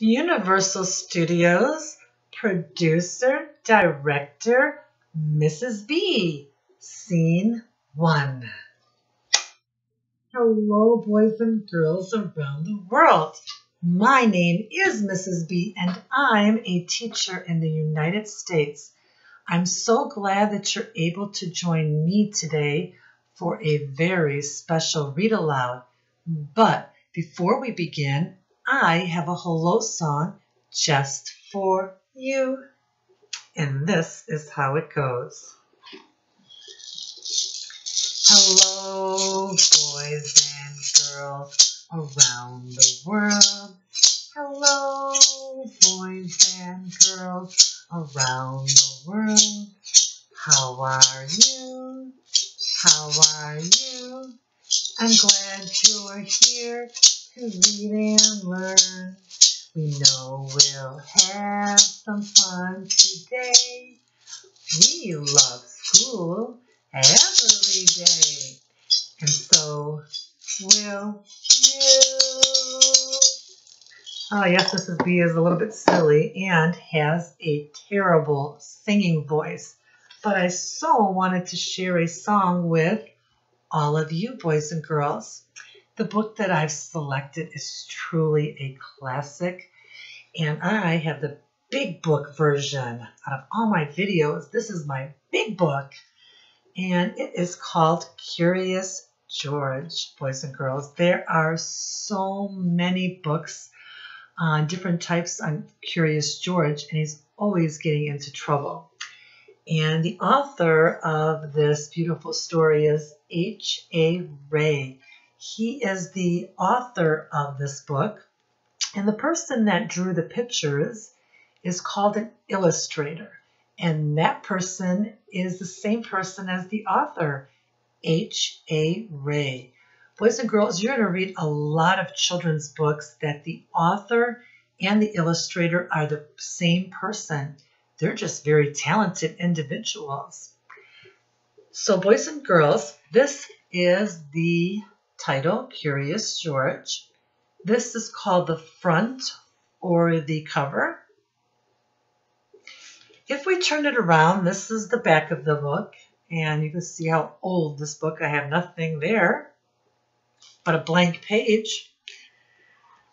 Universal Studios, producer, director, Mrs. B, scene 1. Hello, boys and girls around the world. My name is Mrs. B, and I'm a teacher in the United States. I'm so glad that you're able to join me today for a very special read aloud. But before we begin, I have a hello song just for you. And this is how it goes. Hello, boys and girls around the world. Hello, boys and girls around the world. How are you? How are you? I'm glad you're here to read and learn. We know we'll have some fun today. We love school every day, and so will you. Oh yes, Mrs. B is a little bit silly and has a terrible singing voice, but I so wanted to share a song with all of you boys and girls. The book that I've selected is truly a classic, and I have the big book version. Out of all my videos, this is my big book, and it is called Curious George, boys and girls. There are so many books on different types on Curious George, and he's always getting into trouble. And the author of this beautiful story is H.A. Rey. He is the author of this book, and the person that drew the pictures is called an illustrator, and that person is the same person as the author, H.A. Rey. Boys and girls, you're going to read a lot of children's books that the author and the illustrator are the same person. They're just very talented individuals. So, boys and girls, this is the title, Curious George. This is called the front or the cover. If we turn it around, this is the back of the book, and you can see how old this book. I have nothing there but a blank page.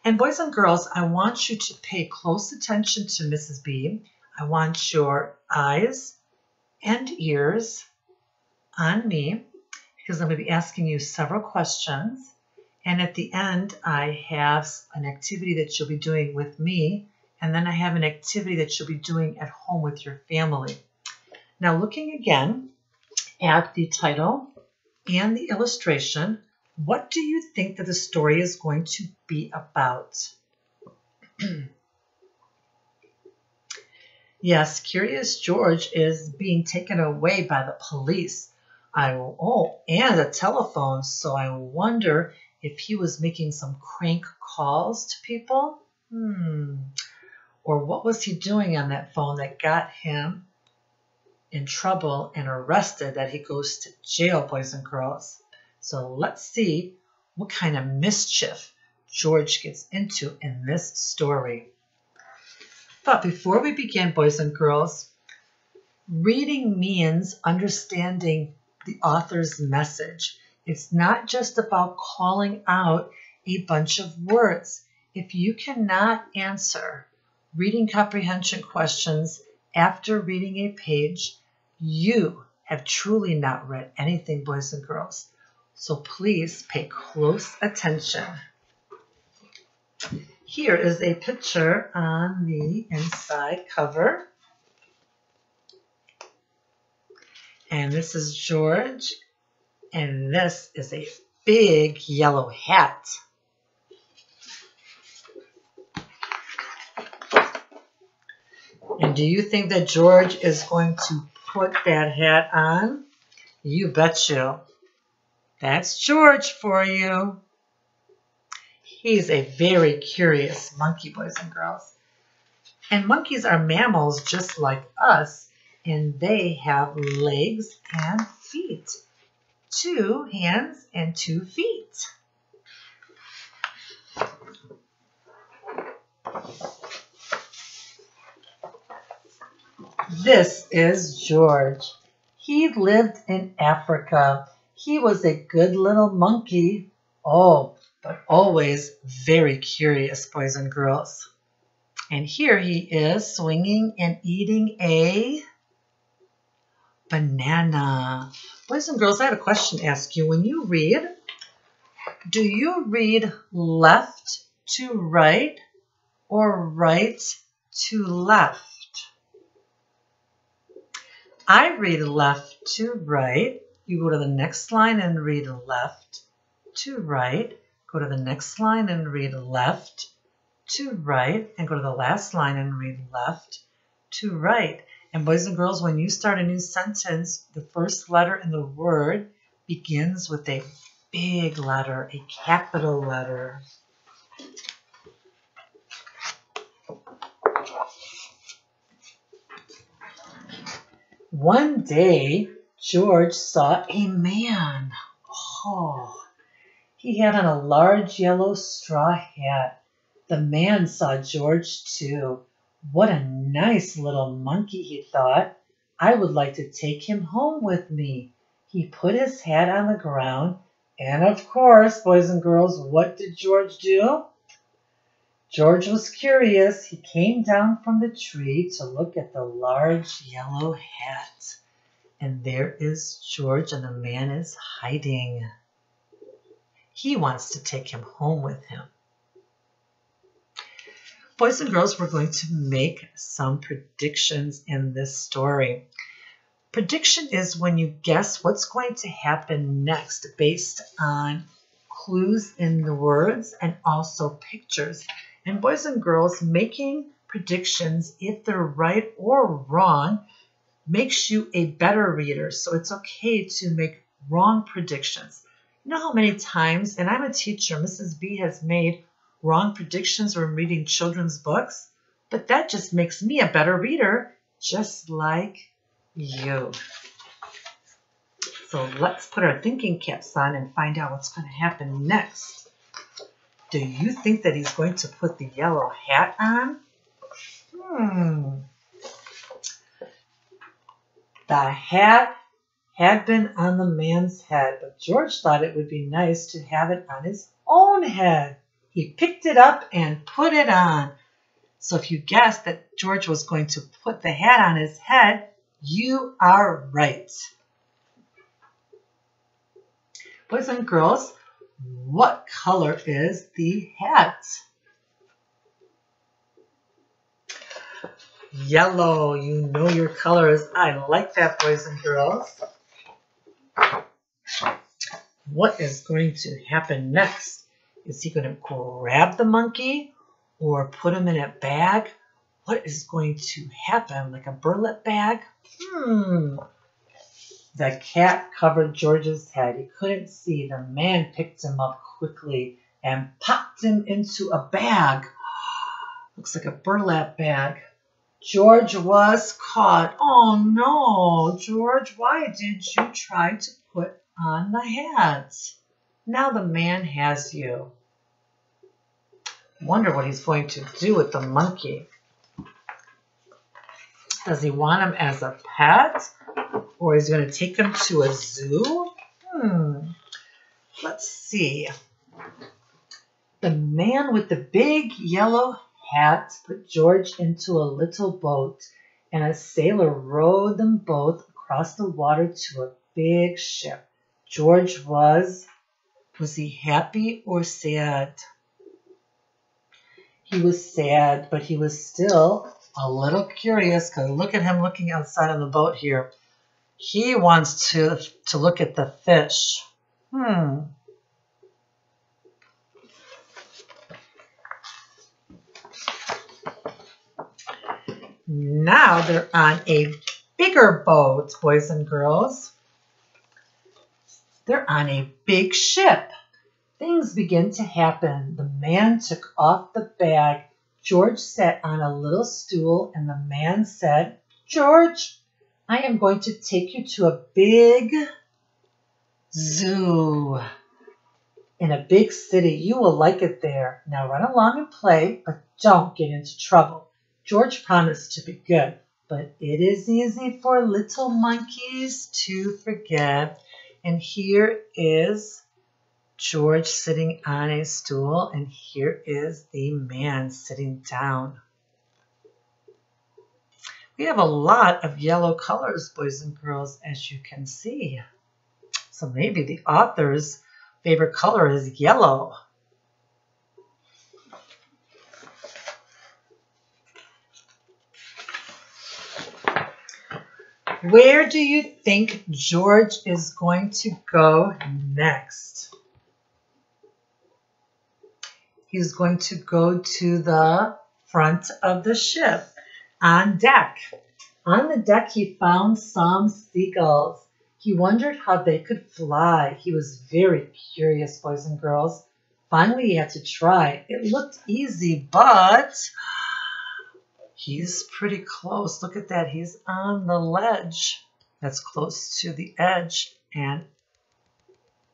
And boys and girls, I want you to pay close attention to Mrs. B. I want your eyes and ears on me, because I'm going to be asking you several questions. And at the end, I have an activity that you'll be doing with me, and then I have an activity that you'll be doing at home with your family. Now, looking again at the title and the illustration, what do you think that the story is going to be about? Yes, Curious George is being taken away by the police. And a telephone, so I wonder if he was making some crank calls to people. Or what was he doing on that phone that got him in trouble and arrested, that he goes to jail, boys and girls? So let's see what kind of mischief George gets into in this story. But before we begin, boys and girls, reading means understanding the author's message. It's not just about calling out a bunch of words. If you cannot answer reading comprehension questions after reading a page, you have truly not read anything, boys and girls. So please pay close attention. Here is a picture on the inside cover. And this is George, and this is a big yellow hat. And do you think that George is going to put that hat on? You bet you. That's George for you. He's a very curious monkey, boys and girls. And monkeys are mammals just like us, and they have legs and feet, 2 hands and 2 feet. This is George. He lived in Africa. He was a good little monkey. Oh, but always very curious, boys and girls. And here he is swinging and eating a banana. Boys and girls, I had a question to ask you. When you read, do you read left to right or right to left? I read left to right. You go to the next line and read left to right. Go to the next line and read left to right. And go to the last line and read left to right. And boys and girls, when you start a new sentence, the first letter in the word begins with a big letter, a capital letter. One day, George saw a man. Oh, he had on a large yellow straw hat. The man saw George too. What a nice little monkey, he thought. I would like to take him home with me. He put his hat on the ground, and of course, boys and girls, what did George do? George was curious. He came down from the tree to look at the large yellow hat. And there is George, and the man is hiding. He wants to take him home with him. Boys and girls, we're going to make some predictions in this story. Prediction is when you guess what's going to happen next based on clues in the words and also pictures. And boys and girls, making predictions, if they're right or wrong, makes you a better reader. So it's okay to make wrong predictions. You know how many times, and I'm a teacher, Mrs. B has made wrong predictions when reading children's books, but that just makes me a better reader, just like you. So let's put our thinking caps on and find out what's going to happen next. Do you think that he's going to put the yellow hat on? The hat had been on the man's head, but George thought it would be nice to have it on his own head. He picked it up and put it on. So if you guessed that George was going to put the hat on his head, you are right. Boys and girls, what color is the hat? Yellow. You know your colors. I like that, boys and girls. What is going to happen next? Is he going to grab the monkey or put him in a bag? What is going to happen? Like a burlap bag? The cat covered George's head. He couldn't see. The man picked him up quickly and popped him into a bag. Looks like a burlap bag. George was caught. Oh no, George, why did you try to put on the hat? Now the man has you. Wonder what he's going to do with the monkey. Does he want him as a pet? Or is he going to take him to a zoo? Let's see. The man with the big yellow hat put George into a little boat, and a sailor rowed them both across the water to a big ship. George was he happy or sad? He was sad, but he was still a little curious, because look at him looking outside on the boat here. He wants to look at the fish. Now they're on a bigger boat, boys and girls. They're on a big ship. Things begin to happen. The man took off the bag. George sat on a little stool, and the man said, George, I am going to take you to a big zoo in a big city. You will like it there. Now run along and play, but don't get into trouble. George promised to be good, but it is easy for little monkeys to forget. And here is George sitting on a stool, and here is the man sitting down. We have a lot of yellow colors, boys and girls, as you can see. So maybe the author's favorite color is yellow. Where do you think George is going to go next? He's going to go to the front of the ship, on deck. On the deck, he found some seagulls. He wondered how they could fly. He was very curious, boys and girls. Finally, he had to try. It looked easy, but he's pretty close. Look at that. He's on the ledge. That's close to the edge. And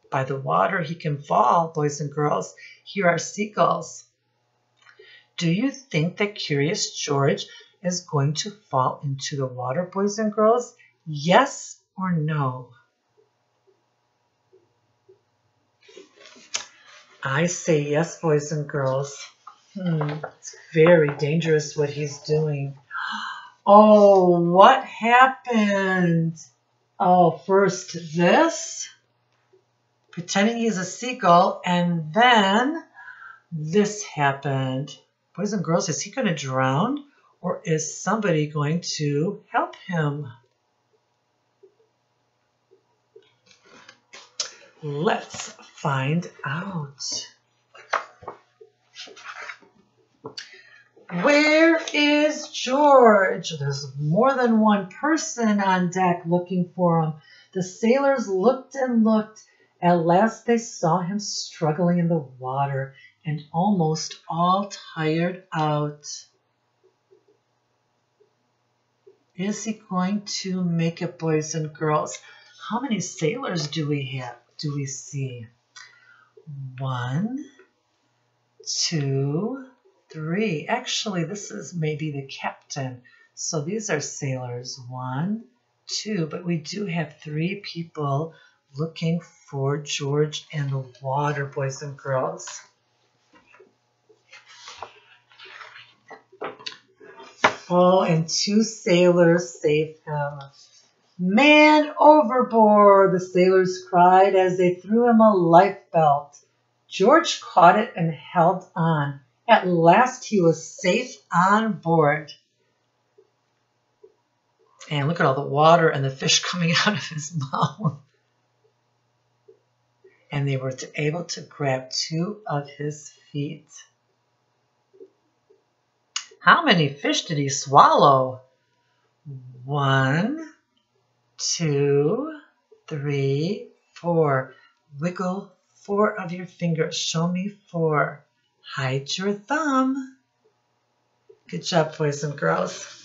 by the water, he can fall, boys and girls. Here are seagulls. Do you think that Curious George is going to fall into the water, boys and girls? Yes or no? I say yes, boys and girls. It's very dangerous what he's doing. Oh, what happened? Oh, first this, pretending he's a seagull, and then this happened. Boys and girls, is he going to drown, or is somebody going to help him? Let's find out. Where is George? There's more than one person on deck looking for him. The sailors looked and looked. At last they saw him struggling in the water and almost all tired out. Is he going to make it, boys and girls? How many sailors do we have? Do we see? 1, 2, 3. Actually, this is maybe the captain. So these are sailors. 1, 2, but we do have 3 people looking for George in the water, boys and girls. Oh, and 2 sailors saved him. Man overboard, the sailors cried as they threw him a life belt. George caught it and held on. At last, he was safe on board. And look at all the water and the fish coming out of his mouth. And they were able to grab 2 of his feet. How many fish did he swallow? 1, 2, 3, 4. Wiggle 4 of your fingers. Show me 4. Hide your thumb. Good job, boys and girls.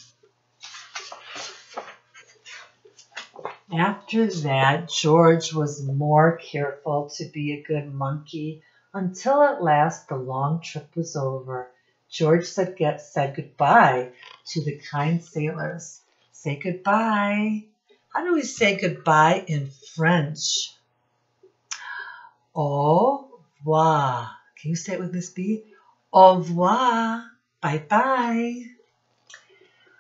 After that, George was more careful to be a good monkey until at last the long trip was over. George said goodbye to the kind sailors. Say goodbye. How do we say goodbye in French? Au revoir. Can you say it with Mrs. B? Au revoir. Bye-bye.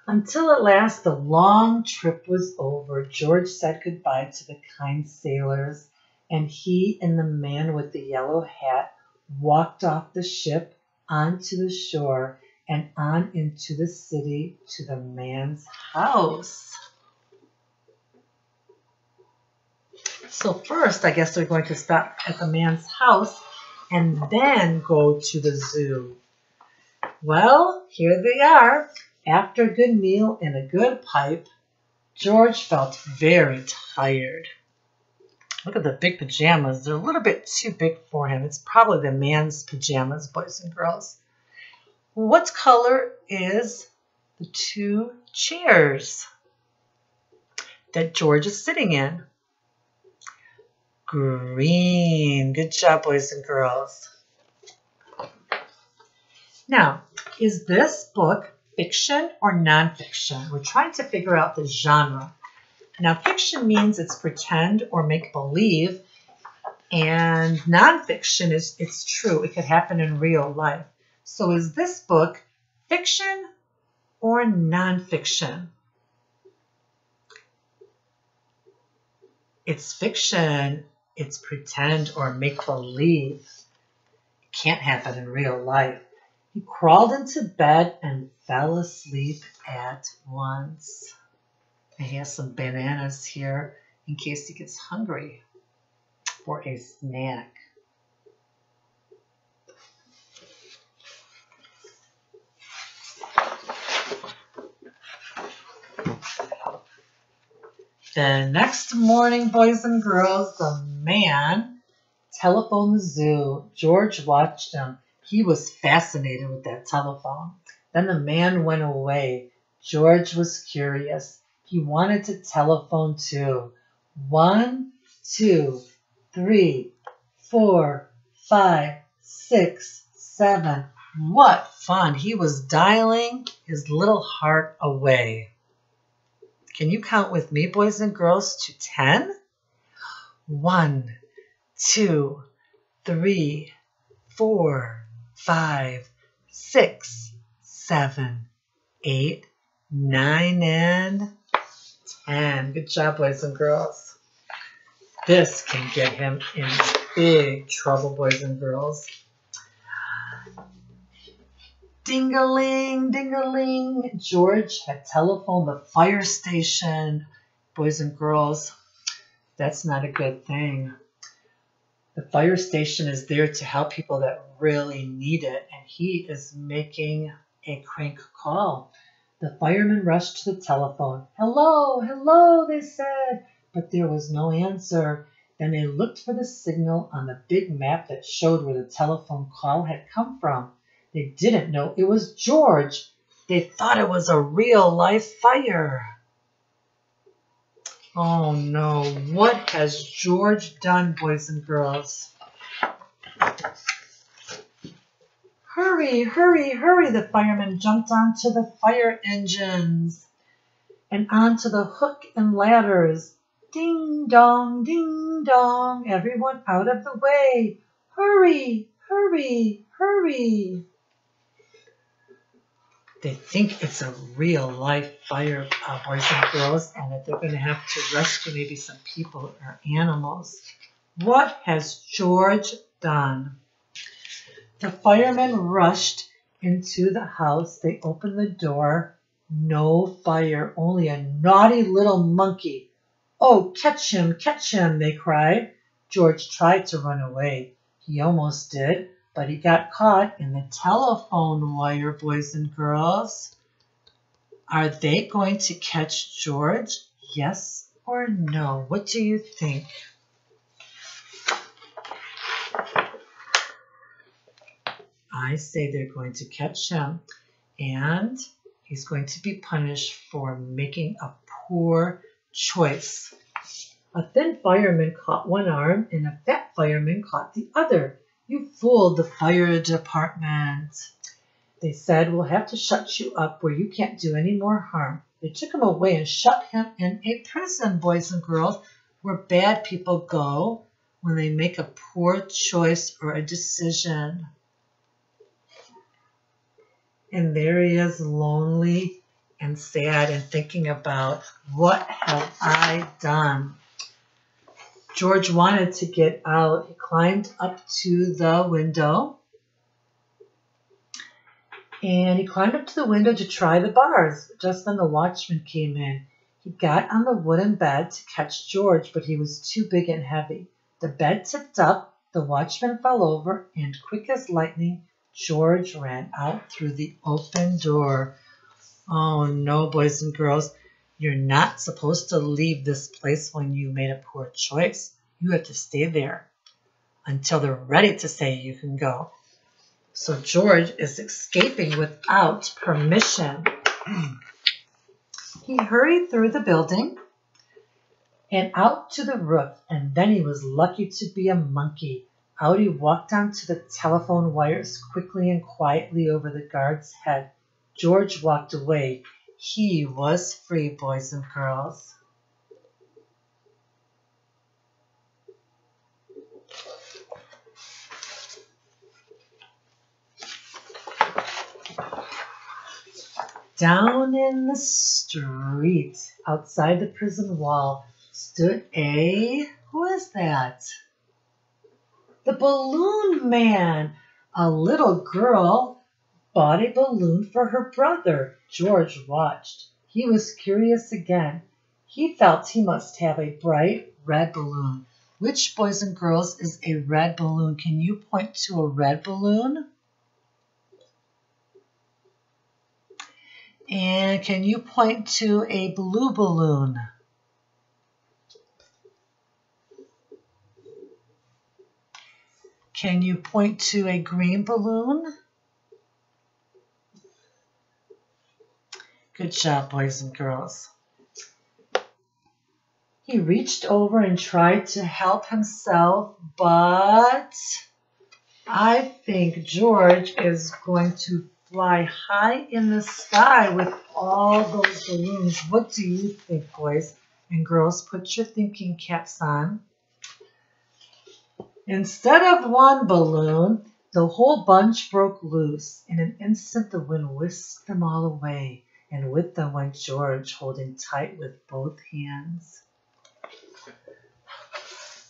Until at last the long trip was over, George said goodbye to the kind sailors, and he and the man with the yellow hat walked off the ship onto the shore and on into the city to the man's house. So first, I guess they're going to stop at the man's house and then go to the zoo. Well, here they are. After a good meal and a good pipe, George felt very tired. Look at the big pajamas. They're a little bit too big for him. It's probably the man's pajamas, boys and girls. What color is the 2 chairs that George is sitting in? Green. Good job, boys and girls. Now, is this book fiction or nonfiction. We're trying to figure out the genre. Now, fiction means it's pretend or make believe, and nonfiction is it's true. It could happen in real life. So is this book fiction or nonfiction? It's fiction. It's pretend or make believe. It can't happen in real life. He crawled into bed and fell asleep at once. I have some bananas here in case he gets hungry for a snack. The next morning, boys and girls, the man telephoned the zoo. George watched him. He was fascinated with that telephone. Then the man went away. George was curious. He wanted to telephone too. 1, 2, 3, 4, 5, 6, 7. What fun! He was dialing his little heart away. Can you count with me, boys and girls, to 10? 1, 2, 3, 4, 5, 6, 7, 8, 9, and 10. Good job, boys and girls. This can get him in big trouble, boys and girls. Ding-a-ling, ding-a-ling. George had telephoned the fire station. Boys and girls, that's not a good thing. The fire station is there to help people that really need it, and he is making a crank call. The firemen rushed to the telephone. Hello, hello, they said, but there was no answer. Then they looked for the signal on the big map that showed where the telephone call had come from. They didn't know it was George. They thought it was a real-life fire. Oh, no. What has George done, boys and girls? Hurry, hurry, hurry. The firemen jumped onto the fire engines and onto the hook and ladders. Ding, dong, ding, dong. Everyone out of the way. Hurry, hurry, hurry. They think it's a real-life fire, boys and girls, and that they're going to have to rescue maybe some people or animals. What has George done? The firemen rushed into the house. They opened the door. No fire, only a naughty little monkey. Oh, catch him, they cried. George tried to run away. He almost did. But he got caught in the telephone wire, boys and girls. Are they going to catch George? Yes or no? What do you think? I say they're going to catch him, and he's going to be punished for making a poor choice. A thin fireman caught one arm, and a fat fireman caught the other. You fooled the fire department. They said, we'll have to shut you up where you can't do any more harm. They took him away and shut him in a prison, boys and girls, where bad people go when they make a poor choice or a decision. And there he is, lonely and sad and thinking about, what have I done? George wanted to get out. He climbed up to the window. And he climbed up to the window to try the bars. Just then the watchman came in. He got on the wooden bed to catch George, but he was too big and heavy. The bed tipped up, the watchman fell over, and quick as lightning, George ran out through the open door. Oh no, boys and girls. You're not supposed to leave this place when you made a poor choice. You have to stay there until they're ready to say you can go. So George is escaping without permission. He hurried through the building and out to the roof, and then he was lucky to be a monkey. Out he walked onto the telephone wires quickly and quietly over the guard's head. George walked away. He was free, boys and girls. Down in the street, outside the prison wall, stood a... Who is that? The balloon man. A little girl bought a balloon for her brother. George watched. He was curious again. He felt he must have a bright red balloon. Which, boys and girls, is a red balloon? Can you point to a red balloon? And can you point to a blue balloon? Can you point to a green balloon? Good job, boys and girls. He reached over and tried to help himself, but I think George is going to fly high in the sky with all those balloons. What do you think, boys and girls? Put your thinking caps on. Instead of one balloon, the whole bunch broke loose. In an instant, the wind whisked them all away, and with them went George, holding tight with both hands.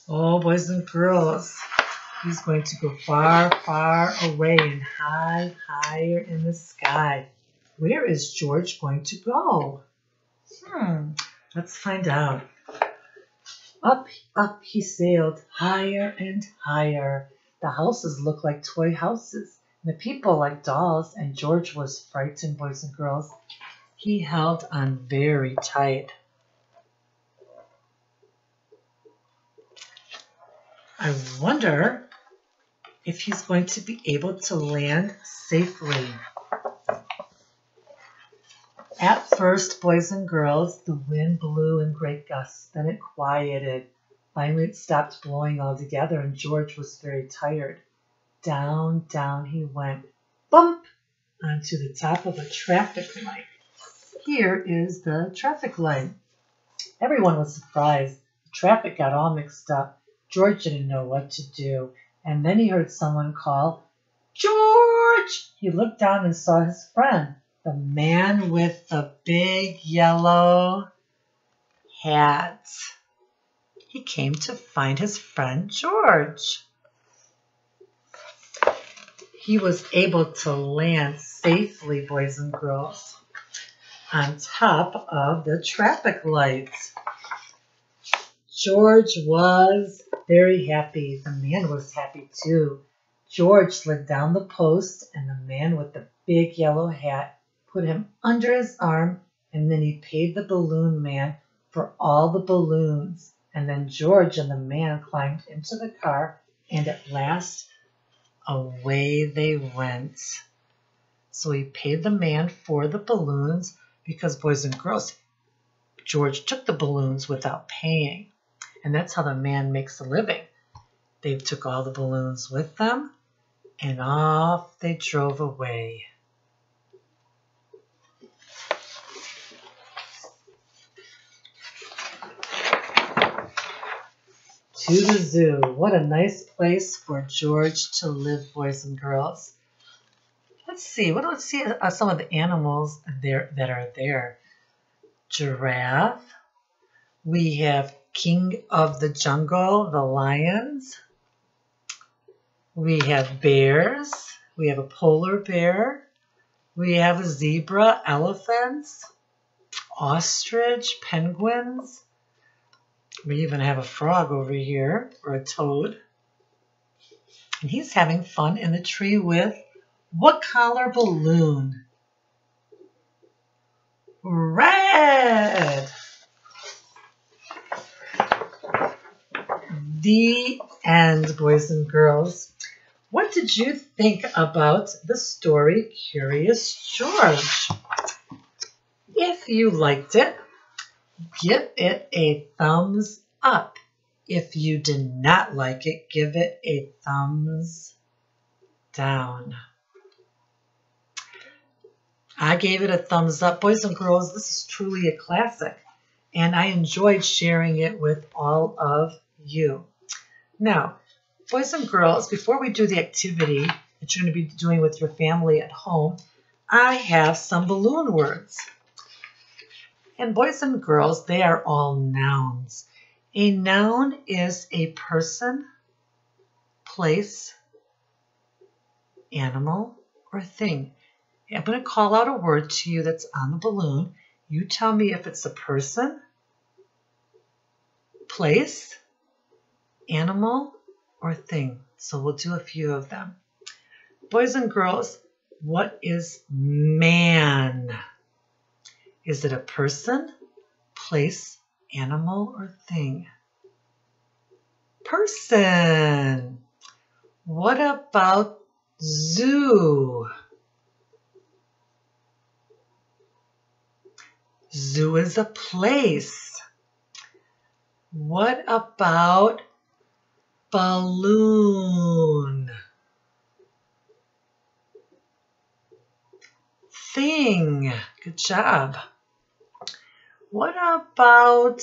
Oh, boys and girls, he's going to go far, far away and high, higher in the sky. Where is George going to go? Let's find out. Up, up he sailed, higher and higher. The houses looked like toy houses, and the people like dolls, and George was frightened, boys and girls. He held on very tight. I wonder if he's going to be able to land safely. At first, boys and girls, the wind blew in great gusts. Then it quieted. Finally, it stopped blowing altogether, and George was very tired. Down, down he went, bump, onto the top of a traffic light. Here is the traffic light. Everyone was surprised. The traffic got all mixed up. George didn't know what to do. And then he heard someone call, George! He looked down and saw his friend, the man with the big yellow hat. He came to find his friend George. He was able to land safely, boys and girls, on top of the traffic lights. George was very happy. The man was happy too. George slid down the post, and the man with the big yellow hat put him under his arm, and then he paid the balloon man for all the balloons. And then George and the man climbed into the car, and at last, away they went. So he paid the man for the balloons because, boys and girls, George took the balloons without paying. And that's how the man makes a living. They took all the balloons with them, and off they drove away. To the zoo. What a nice place for George to live, boys and girls. Let's see. Let's see some of the animals that are there. Giraffe. We have King of the Jungle, the lions. We have bears. We have a polar bear. We have a zebra, elephants, ostrich, penguins. We even have a frog over here, or a toad. And he's having fun in the tree with what color balloon? Red! The end, boys and girls. What did you think about the story Curious George? If you liked it, give it a thumbs up. If you did not like it, give it a thumbs down. I gave it a thumbs up. Boys and girls, this is truly a classic, and I enjoyed sharing it with all of you. Now, boys and girls, before we do the activity that you're going to be doing with your family at home, I have some balloon words. And boys and girls, they are all nouns. A noun is a person, place, animal, or thing. I'm going to call out a word to you that's on the balloon. You tell me if it's a person, place, animal, or thing. So we'll do a few of them. Boys and girls, what is man? Is it a person, place, animal, or thing? Person. What about zoo? Zoo is a place. What about balloon? Thing. Good job. What about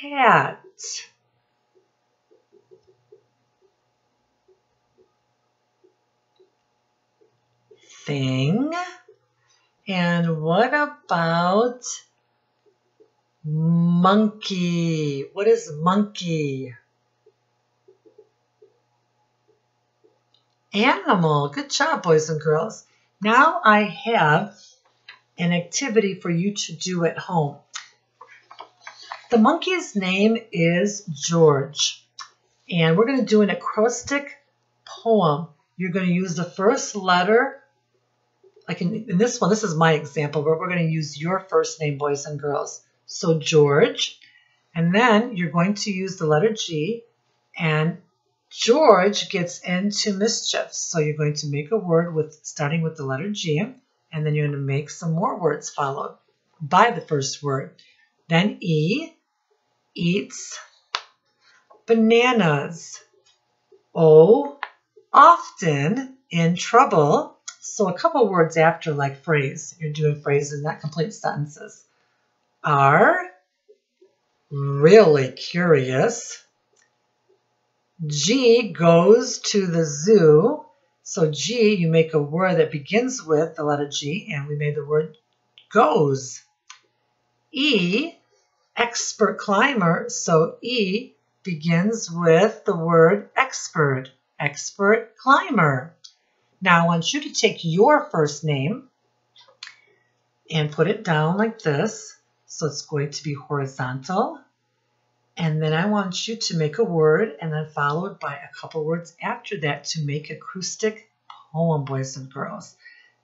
hat? Thing. And what about monkey? What is monkey? Animal. Good job, boys and girls. Now I have an activity for you to do at home. The monkey's name is George, and we're going to do an acrostic poem. You're going to use the first letter. Like in this one, this is my example, but we're going to use your first name, boys and girls. So George, and then you're going to use the letter G, and George gets into mischief. So you're going to make a word with starting with the letter G, and then you're going to make some more words followed by the first word. Then E, eats bananas. O, often in trouble. So a couple words after, like phrase. You're doing phrases, not complete sentences. Are really curious. G goes to the zoo. So G, you make a word that begins with the letter G, and we made the word goes. E, expert climber. So E begins with the word expert. Expert climber. Now, I want you to take your first name and put it down like this. So it's going to be horizontal. And then I want you to make a word and then followed by a couple words after that to make acoustic poem, boys and girls.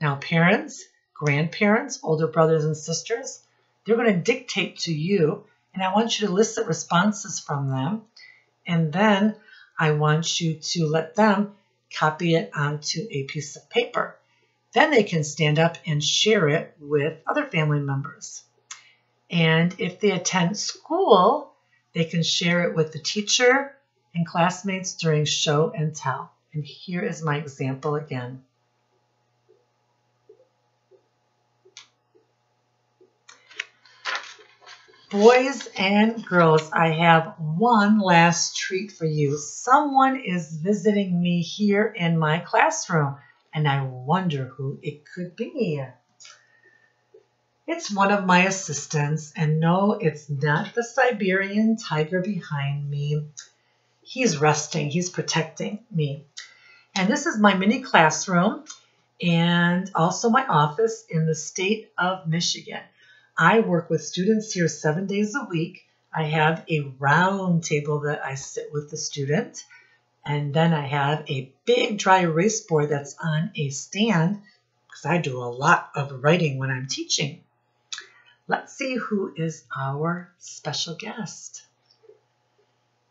Now, parents, grandparents, older brothers and sisters, they're going to dictate to you. And I want you to elicit responses from them. And then I want you to let them copy it onto a piece of paper. Then they can stand up and share it with other family members. And if they attend school, they can share it with the teacher and classmates during show and tell. And here is my example again. Boys and girls, I have one last treat for you. Someone is visiting me here in my classroom, and I wonder who it could be. It's one of my assistants, and no, it's not the Siberian tiger behind me. He's resting. He's protecting me. And this is my mini classroom and also my office in the state of Michigan. I work with students here 7 days a week. I have a round table that I sit with the student. And then I have a big dry erase board that's on a stand because I do a lot of writing when I'm teaching. Let's see who is our special guest.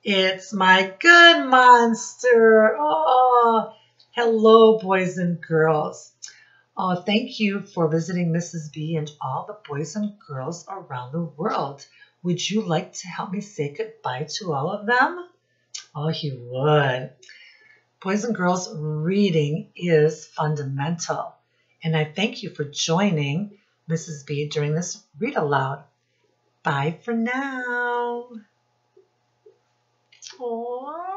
It's my good monster. Oh, hello, boys and girls. Oh, thank you for visiting Mrs. B and all the boys and girls around the world. Would you like to help me say goodbye to all of them? Oh, he would. Boys and girls, reading is fundamental. and I thank you for joining Mrs. B during this read aloud. Bye for now. Aww.